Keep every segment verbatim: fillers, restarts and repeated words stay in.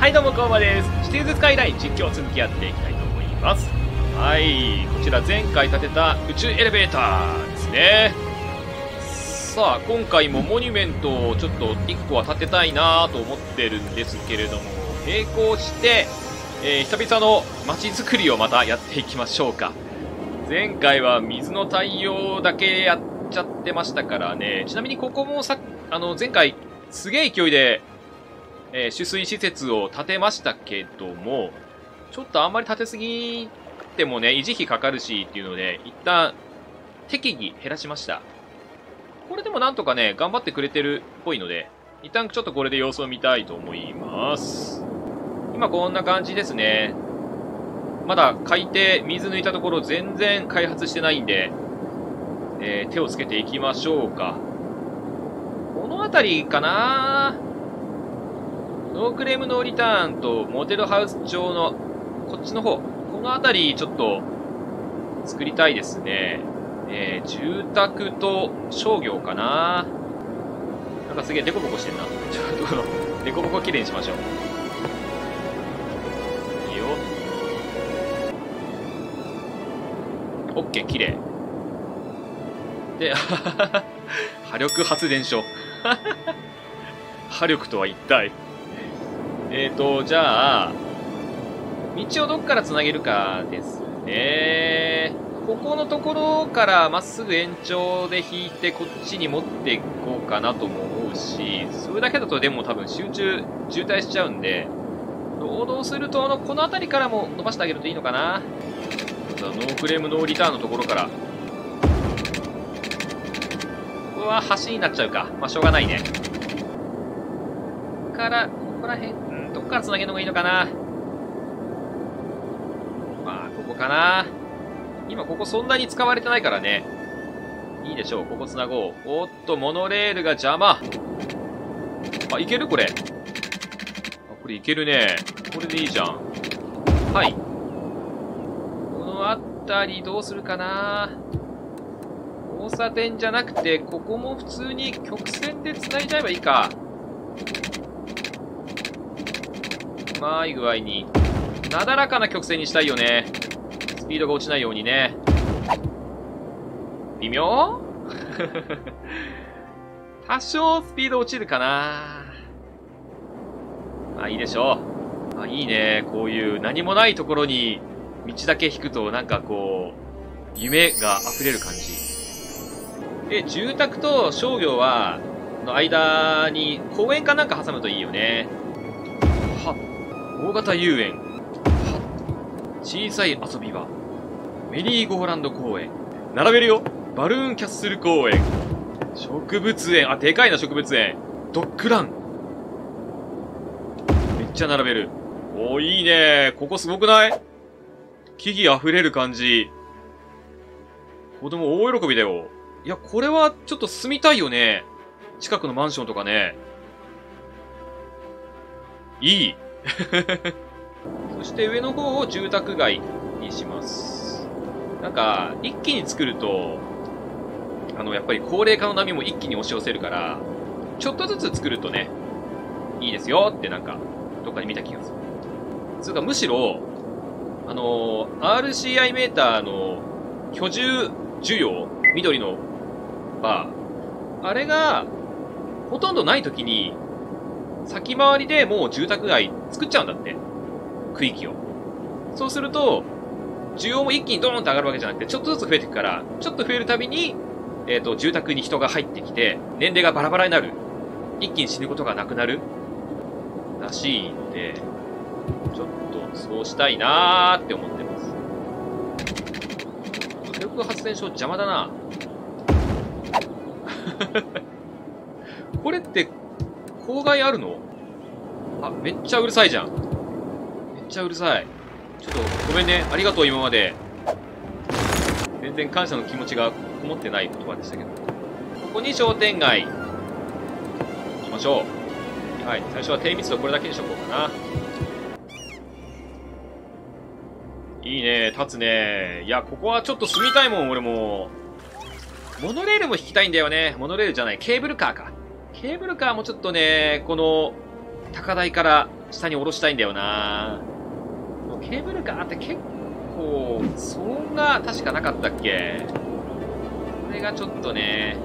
はいどうもこうまです。シティーズスカイライン実況を続きやっていきたいと思います。はいこちら前回建てた宇宙エレベーターですね。さあ今回もモニュメントをちょっといっこは建てたいなと思ってるんですけれども、並行して、えー、久々の街づくりをまたやっていきましょうか。前回は水の対応だけやっちゃってましたからね。ちなみにここもさあの前回すげえ勢いでえー、取水施設を建てましたけども、ちょっとあんまり建てすぎてもね、維持費かかるしっていうので、一旦適宜減らしました。これでもなんとかね、頑張ってくれてるっぽいので、一旦ちょっとこれで様子を見たいと思います。今こんな感じですね。まだ海底、水抜いたところ全然開発してないんで、えー、手をつけていきましょうか。この辺りかなぁ。ノークレームノーリターンとモテルハウス町のこっちの方、この辺りちょっと作りたいですね。えー、住宅と商業かな。なんかすげえデコボコしてんな。ちょっとこのデコボコきれいにしましょう。いいよ。オッケーきれい。で、波力発電所。波力とは一体。えーと、じゃあ、道をどっから繋げるかですね。ここのところからまっすぐ延長で引いてこっちに持っていこうかなとも思うし、それだけだとでも多分集中、渋滞しちゃうんで、労働するとあの、この辺りからも伸ばしてあげるといいのかな。ノークレームノーリターンのところから。ここは橋になっちゃうか。まあ、しょうがないね。から、ここら辺。どっからつなげるのがいいのかな。まあここかな。今ここそんなに使われてないからね、いいでしょう。ここつなごう。おっとモノレールが邪魔。あいけるこれ。あこれいけるね。これでいいじゃん。はいこの辺りどうするかな。交差点じゃなくてここも普通に曲線でつないじゃえばいいか。まあいい具合になだらかな曲線にしたいよね。スピードが落ちないようにね。微妙多少スピード落ちるかな。まあいいでしょう。まあいいね。こういう何もないところに道だけ引くとなんかこう夢が溢れる感じで、住宅と商業はの間に公園かなんか挟むといいよね。大型遊園、小さい遊び場、メリーゴーランド公園、並べるよ、バルーンキャッスル公園、植物園、あ、でかいな植物園、ドッグラン、めっちゃ並べる。おー、いいね。ここすごくない？木々溢れる感じ。子供大喜びだよ。いや、これはちょっと住みたいよね。近くのマンションとかね。いい。そして上の方を住宅街にします。なんか一気に作るとあのやっぱり高齢化の波も一気に押し寄せるから、ちょっとずつ作るとねいいですよってなんかどっかで見た気がする。つうかむしろあの アールシーアイ メーターの居住需要、緑のバー、あれがほとんどない時に先回りでもう住宅街作っちゃうんだって。区域を。そうすると、需要も一気にドーンと上がるわけじゃなくて、ちょっとずつ増えていくから、ちょっと増えるたびに、えっと、住宅に人が入ってきて、年齢がバラバラになる。一気に死ぬことがなくなる。らしいので、ちょっとそうしたいなーって思ってます。火力発電所邪魔だな。これって、妨害あるの？あ、めっちゃうるさいじゃん。めっちゃうるさい。ちょっとごめんね。ありがとう、今まで。全然感謝の気持ちがこもってない言葉でしたけど。ここに商店街。行きましょう。はい。最初は低密度これだけにしとこうかな。いいね。立つね。いや、ここはちょっと住みたいもん、俺も。モノレールも引きたいんだよね。モノレールじゃない。ケーブルカーか。ケーブルカーもちょっとね、この高台から下に下ろしたいんだよな。ケーブルカーって結構騒音が確かなかったっけ。これがちょっとね、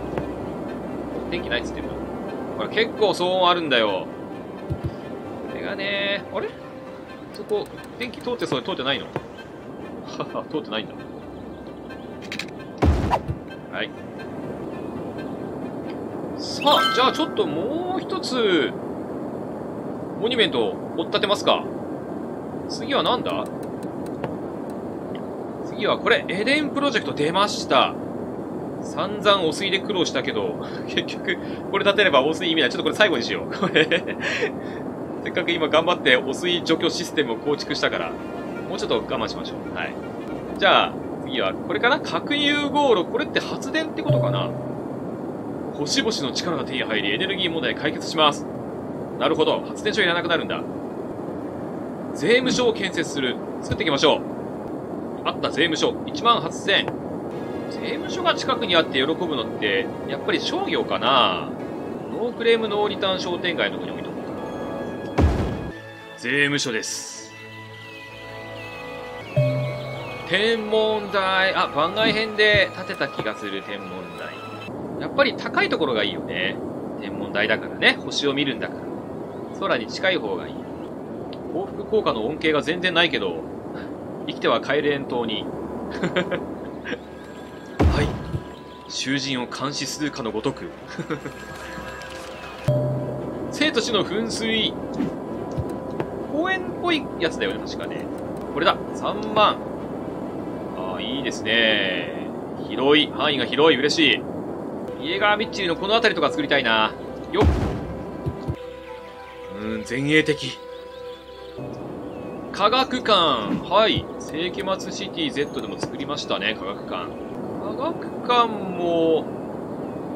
電気ないっつってもほら結構騒音あるんだよ。これがね、あれそこ電気通ってそうで通ってないの通ってないんだ。はい、さあじゃあちょっともう一つモニュメントを追っ立てますか。次はなんだ、次はこれエデンプロジェクト出ました。散々汚水で苦労したけど結局これ立てれば汚水意味ない。ちょっとこれ最後にしようこれせっかく今頑張って汚水除去システムを構築したからもうちょっと我慢しましょう。はい、じゃあ次はこれかな、核融合炉。これって発電ってことかな。星々の力が手に入りエネルギー問題解決します。なるほど、発電所いらなくなるんだ。税務署を建設する。作っていきましょう。あった、税務署。いちまんはっせん。税務署が近くにあって喜ぶのって、やっぱり商業かな。ノークレームノーリターン商店街のとこに置いとこうかな。税務署です。天文台。あ、番外編で建てた気がする天文台。やっぱり高いところがいいよね。天文台だからね。星を見るんだから。空に近い方がいい。報復効果の恩恵が全然ないけど、生きては帰れん島に。はい。囚人を監視するかのごとく。生と死の噴水。公園っぽいやつだよね、確かね。これだ、さんまん。ああ、いいですね。広い、範囲が広い、嬉しい。イエガーミッチェルのこの辺りとか作りたいな。よっ。うん、前衛的。科学館、はい、世紀末シティ Z でも作りましたね、科学館。科学館も、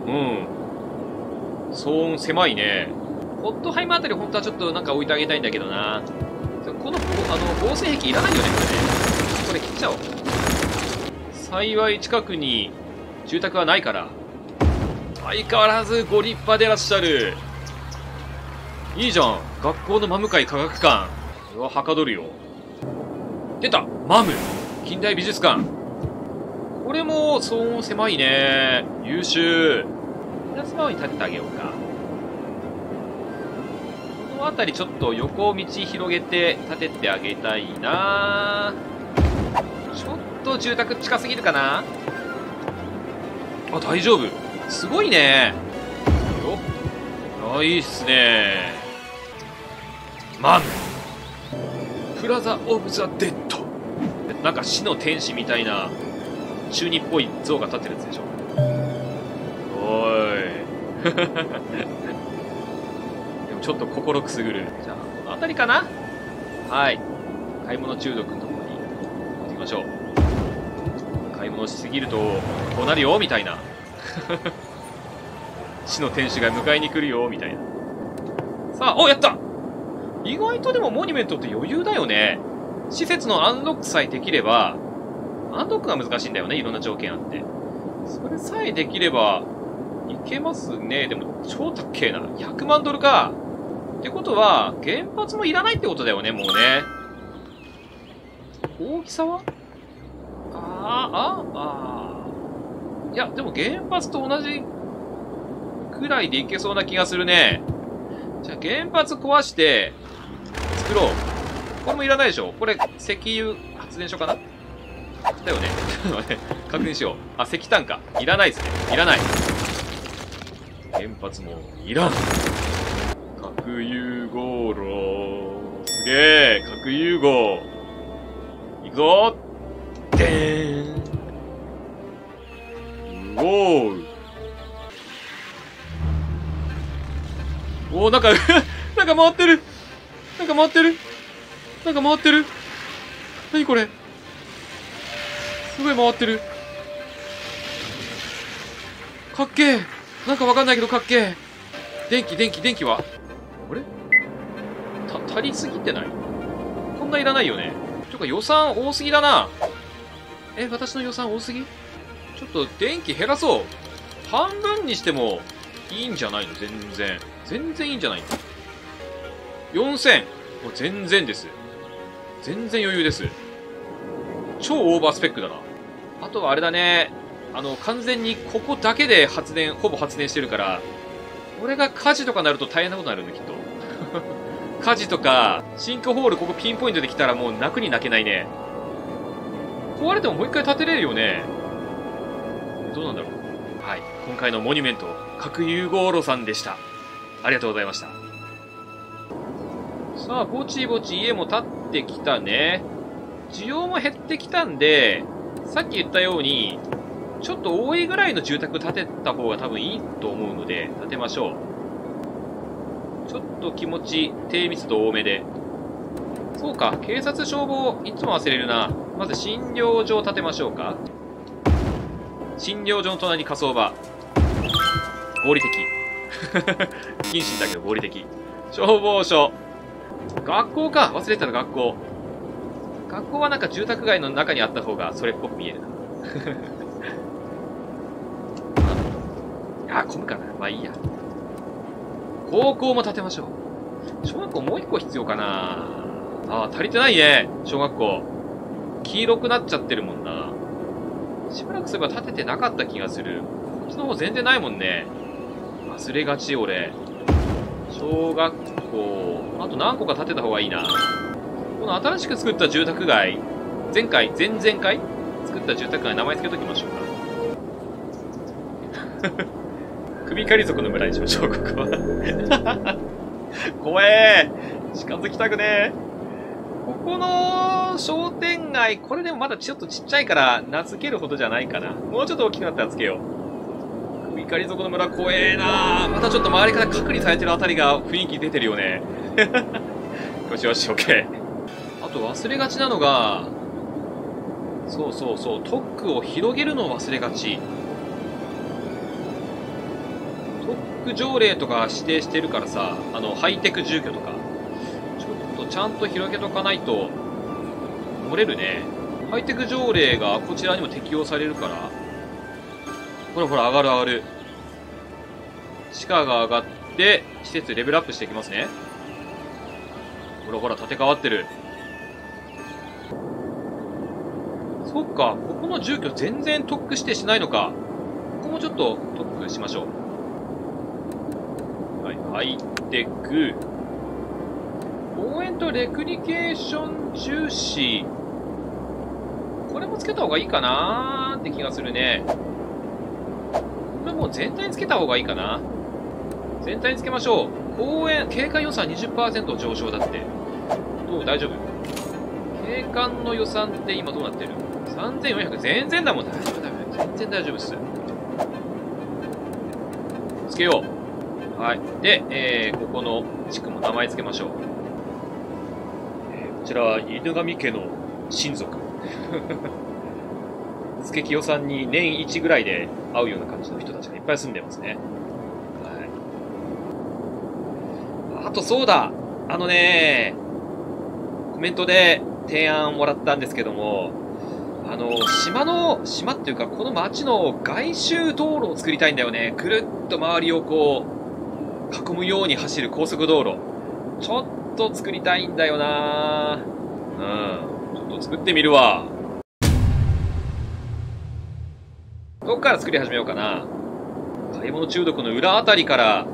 うん、騒音狭いね。ホットハイマーあたり、本当はちょっとなんか置いてあげたいんだけどな。この、あの、合成壁いらないよね、これね。これ切っちゃおう。幸い近くに住宅はないから。相変わらずご立派でいらっしゃる。いいじゃん、学校の真向かい科学館。これははかどるよ。出た、マム近代美術館。これも騒音狭いね。優秀。じゃあ素直に立ててあげようか。この辺りちょっと横道広げて立ててあげたいな。ちょっと住宅近すぎるかな。あ、大丈夫、すごいね。よっ、あ、いいっすね。マムプラザ・オブ・ザ・デッド。なんか死の天使みたいな中二っぽい像が立ってるやつでしょ。おーいでもちょっと心くすぐる。じゃあこの辺りかな。はい、買い物中毒のところに持ってきましょう。買い物しすぎるとこうなるよみたいな死の天使が迎えに来るよみたいな。さあ、お、やった。意外とでもモニュメントって余裕だよね。施設のアンロックさえできれば、アンロックが難しいんだよね、いろんな条件あって。それさえできれば、いけますね。でも、超高えな。ひゃくまんドルか。ってことは、原発もいらないってことだよね、もうね。大きさはあー、あ、ああ。いや、でも原発と同じくらいでいけそうな気がするね。じゃあ原発壊して、作ろう。これもいらないでしょ。これ石油発電所かなだよね確認しよう。あ、石炭か。いらないですね。いらない。原発もいらん。核融合炉、すげえ。核融合いくぞ。でーん、うおー、おー、なんかなんか回ってる、なんか回ってる、なんか回ってる。なにこれ、すごい回ってる。かっけえ。なんかわかんないけどかっけえ。電気、電気、電気はあれた、足りすぎてない？こんないらないよね。ちょっと予算多すぎだな。え、私の予算多すぎ？ちょっと電気減らそう。半分にしてもいいんじゃないの？全然。全然いいんじゃないの？よんせん。もう全然です。全然余裕です。超オーバースペックだな。あとはあれだね。あの、完全にここだけで発電、ほぼ発電してるから、これが火事とかなると大変なことになるね、きっと。火事とか、シンクホールここピンポイントで来たらもう泣くに泣けないね。壊れてももう一回建てれるよね。どうなんだろう。はい。今回のモニュメント、核融合炉さんでした。ありがとうございました。さあ、ぼちぼち家も建ってきたね。需要も減ってきたんで、さっき言ったように、ちょっと多いぐらいの住宅建てた方が多分いいと思うので、建てましょう。ちょっと気持ち、低密度多めで。そうか、警察消防、いつも忘れるな。まず診療所を建てましょうか。診療所の隣に火葬場。合理的。不謹慎だけど合理的。消防署。学校か。忘れてたの、学校。学校はなんか住宅街の中にあった方がそれっぽく見えるな。あ、混むかな。まあいいや。高校も建てましょう。小学校もう一個必要かな。あ、足りてないね。小学校。黄色くなっちゃってるもんな。しばらくすれば建ててなかった気がする。こっちの方全然ないもんね。忘れがち、俺。小学校。あと何個か建てた方がいいな。この新しく作った住宅街。前回、前々回作った住宅街名前つけときましょうか。首狩り族の村にしましょう、ここは。怖えー。近づきたくねえ。ここの商店街、これでもまだちょっとちっちゃいから名付けるほどじゃないかな。もうちょっと大きくなったらつけよう。首狩り族の村怖えなー。またちょっと周りから隔離されてるあたりが雰囲気出てるよね。よしよし、オッケー。あと忘れがちなのが、そうそうそう、特区を広げるのを忘れがち。特区条例とか指定してるからさ、あの、ハイテク住居とか、ちょっとちゃんと広げとかないと、漏れるね。ハイテク条例がこちらにも適用されるから、ほらほら、上がる上がる。地価が上がって、施設レベルアップしていきますね。ほらほら、建て替わってる。そっか、ここの住居全然特区指定しないのか。ここもちょっと特区しましょう。ハイテク。応援とレクリケーション重視。これもつけた方がいいかなーって気がするね。これもう全体につけた方がいいかな。全体につけましょう。応援、景観予算 にじゅっパーセント 上昇だって。どう？大丈夫？景観の予算って今どうなってる？ さんぜんよんひゃく。全然だもん。大丈夫、大丈夫。全然大丈夫っす。つけよう。はい。で、えー、ここの地区も名前つけましょう。えー、こちらは犬神家の親族。つけきよさんに年一ぐらいで会うような感じの人たちがいっぱい住んでますね。はい。あとそうだ、あのね、コメントで提案もらったんですけども、あの、島の、島っていうか、この町の外周道路を作りたいんだよね。ぐるっと周りをこう、囲むように走る高速道路。ちょっと作りたいんだよなぁ。うん。ちょっと作ってみるわ。どっから作り始めようかな。買い物中毒の裏あたりから。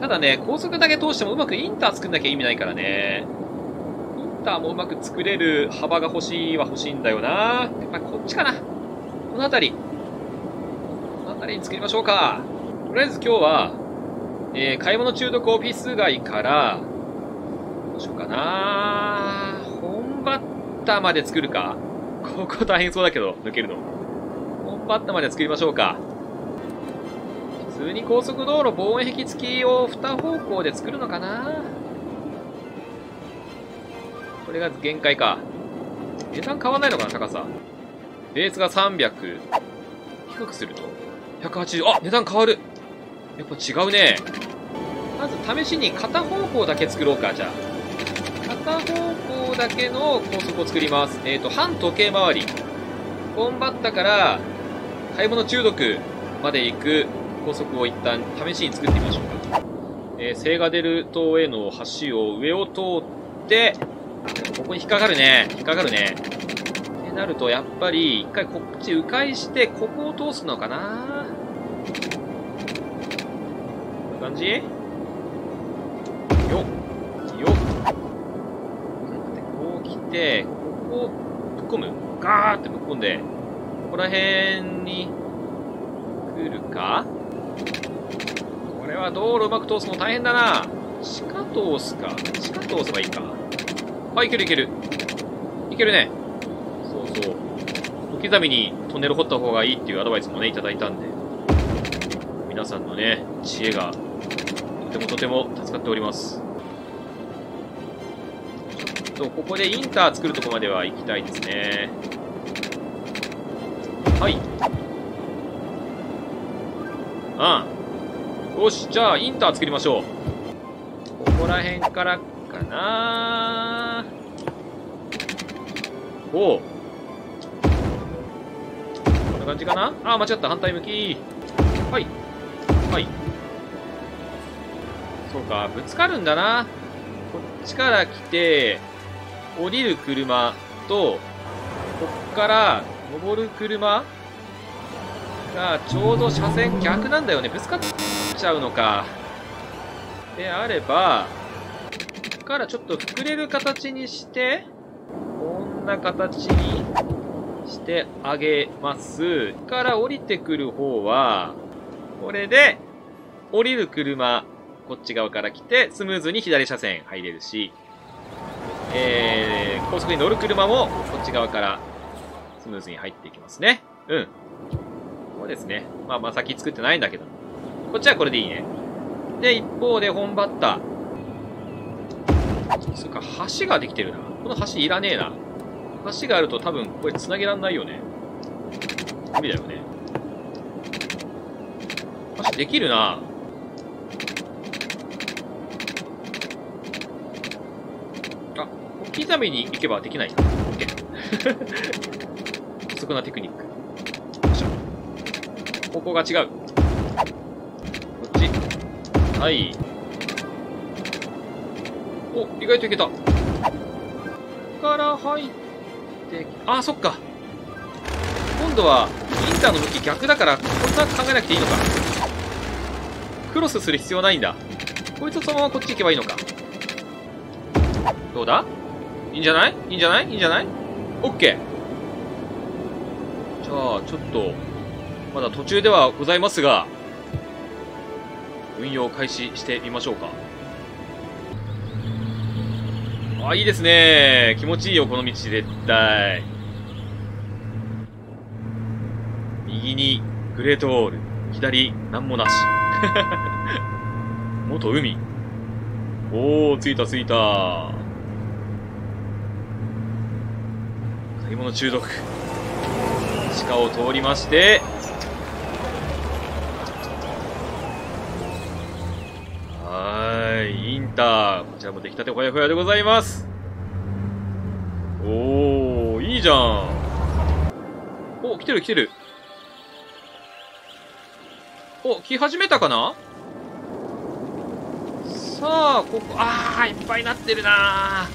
ただね、高速だけ通してもうまくインター作んなきゃ意味ないからね。インターもうまく作れる幅が欲しいは欲しいんだよなぁ。やっぱりこっちかな。このあたり。このあたりに作りましょうか。とりあえず今日は、えー、買い物中毒オフィス街から、どうしようかな。本バッタまで作るか。ここ大変そうだけど、抜けるの。本バッタまで作りましょうか。普通に高速道路防音壁付きをに方向で作るのかな。これが限界か。値段変わらないのかな、高さ。ベースがさんびゃく。低くすると。ひゃくはちじゅう。あ、値段変わる。やっぱ違うね。まず試しに片方向だけ作ろうか、じゃあ。片方向だけの高速を作ります。えっと、反時計回り。コンバッタから買い物中毒まで行く高速を一旦試しに作ってみましょうか。ええー、聖ガデル島への橋を上を通って、ここに引っかかるね。引っかかるね。ってなると、やっぱり、一回こっち迂回して、ここを通すのかな？こんな感じ？よっ。よっ。こう来て、ここをぶっ込む。ガーってぶっ込んで、ここら辺に来るか？これは道路うまく通すの大変だな。地下通すか。地下通せばいいか。あ、いけるいける。いけるね。そうそう。小刻みにトンネル掘った方がいいっていうアドバイスもね、いただいたんで。皆さんのね、知恵が、とてもとても助かっております。ちょっと、ここでインター作るとこまでは行きたいですね。はい。うん。よし、じゃあ、インター作りましょう。ここら辺からかなー。おう。こんな感じかな？あー、間違った。反対向き。はい。はい。そうか、ぶつかるんだな。こっちから来て、降りる車と、こっから登る車がちょうど車線逆なんだよね。ぶつかっちゃうのか。であれば、ここからちょっと膨れる形にして、こんな形にしてあげます。ここから降りてくる方は、これで、降りる車、こっち側から来て、スムーズに左車線入れるし、えー、高速に乗る車も、こっち側からスムーズに入っていきますね。うん。そうですね。まあ、まあ先作ってないんだけど。こっちはこれでいいね。で、一方で本バッター。そっか、橋ができてるな。この橋いらねえな。橋があると多分これ繋げらんないよね。無理だよね。橋できるな。あ、刻みに行けばできない。OK。不足なテクニック。方向が違う。こっち。はい。お、意外といけた。ここから入って、あ、そっか。今度は、インターの向き逆だから、こんな考えなくていいのか。クロスする必要ないんだ。こいつとそのままこっち行けばいいのか。どうだ？いいんじゃない？いいんじゃない？いいんじゃない？オッケー。じゃあ、ちょっと、まだ途中ではございますが、運用開始してみましょうか。あ、いいですね。気持ちいいよ、この道絶対。右にグレートウォール、左なんもなし。元海。おー、着いた着いた。買い物中毒。地下を通りまして、インター、こちらも出来たてほやほやでございます。おー、いいじゃん。お、来てる来てる。お、来始めたかな。さあ、ここ、あー、いっぱいになってるな。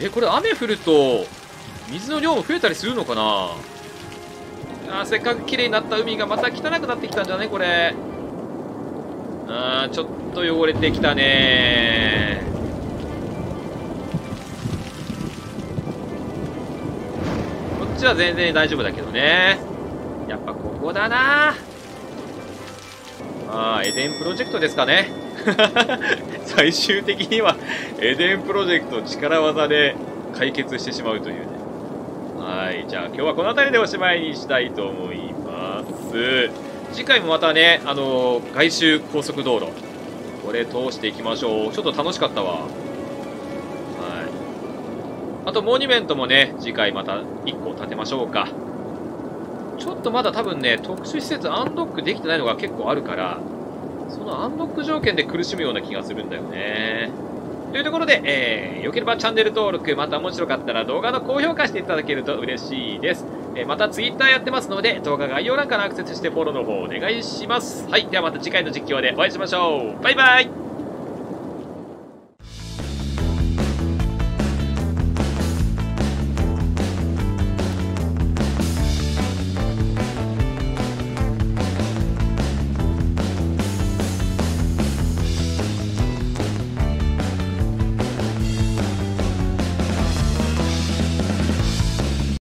え、これ雨降ると水の量も増えたりするのかな。あー、せっかく綺麗になった海がまた汚くなってきたんじゃねこれ。あー、ちょっと汚れてきたねー。こっちは全然大丈夫だけどね。やっぱここだなー。まあ、エデンプロジェクトですかね。最終的にはエデンプロジェクト力技で解決してしまうというね。はい、じゃあ今日はこの辺りでおしまいにしたいと思います。次回もまたね、あのー、外周高速道路、これ通していきましょう。ちょっと楽しかったわ。はい。あと、モニュメントもね、次回またいっこ建てましょうか。ちょっとまだ多分ね、特殊施設アンドックできてないのが結構あるから、そのアンドック条件で苦しむような気がするんだよね。というところで、えー、よければチャンネル登録、また面白かったら動画の高評価していただけると嬉しいです。えー、またツイッターやってますので、動画概要欄からアクセスしてフォローの方お願いします。はい、ではまた次回の実況でお会いしましょう。バイバイ。